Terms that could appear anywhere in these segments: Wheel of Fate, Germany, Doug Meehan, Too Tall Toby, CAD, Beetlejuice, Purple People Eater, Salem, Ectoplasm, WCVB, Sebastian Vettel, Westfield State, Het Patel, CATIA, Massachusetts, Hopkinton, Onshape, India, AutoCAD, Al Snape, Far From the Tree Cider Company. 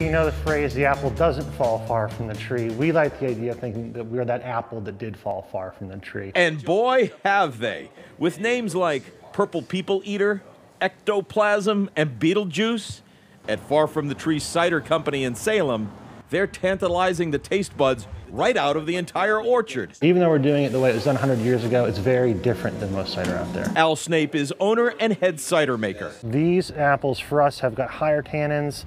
You know the phrase, the apple doesn't fall far from the tree. We like the idea of thinking that we're that apple that did fall far from the tree. And boy, have they. With names like Purple People Eater, Ectoplasm, and Beetlejuice, at Far From the Tree Cider Company in Salem, they're tantalizing the taste buds right out of the entire orchard. Even though we're doing it the way it was done 100 years ago, it's very different than most cider out there. Al Snape is owner and head cider maker. These apples for us have got higher tannins,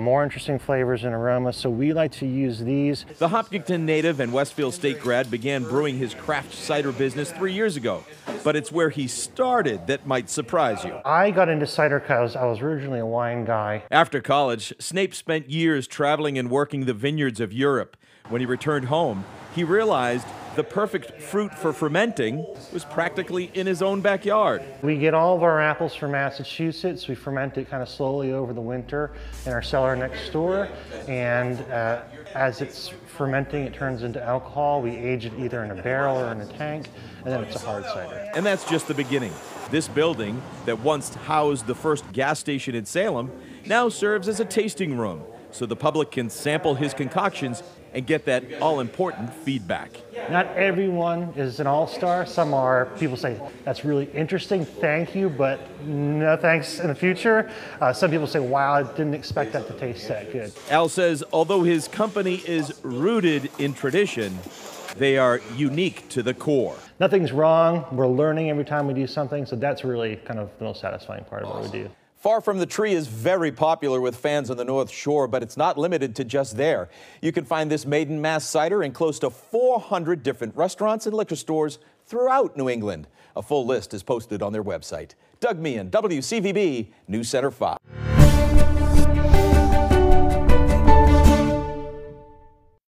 more interesting flavors and aromas, so we like to use these. The Hopkinton native and Westfield State grad began brewing his craft cider business 3 years ago, but it's where he started that might surprise you. I got into cider because I was originally a wine guy. After college, Snape spent years traveling and working the vineyards of Europe. When he returned home, he realized the perfect fruit for fermenting was practically in his own backyard. We get all of our apples from Massachusetts. We ferment it kind of slowly over the winter in our cellar next door. And as it's fermenting, it turns into alcohol. We age it either in a barrel or in a tank, and then it's a hard cider. And that's just the beginning. This building that once housed the first gas station in Salem now serves as a tasting room, so the public can sample his concoctions and get that all-important feedback. Not everyone is an all-star. Some are. People say, that's really interesting, thank you, but no thanks in the future. Some people say, wow, I didn't expect that to taste that good. Al says, although his company is rooted in tradition, they are unique to the core. Nothing's wrong. We're learning every time we do something, so that's really kind of the most satisfying part of what we do. Far From the Tree is very popular with fans on the North Shore, but it's not limited to just there. You can find this maiden mass cider in close to 400 different restaurants and liquor stores throughout New England. A full list is posted on their website. Doug Meehan, WCVB, News Center 5.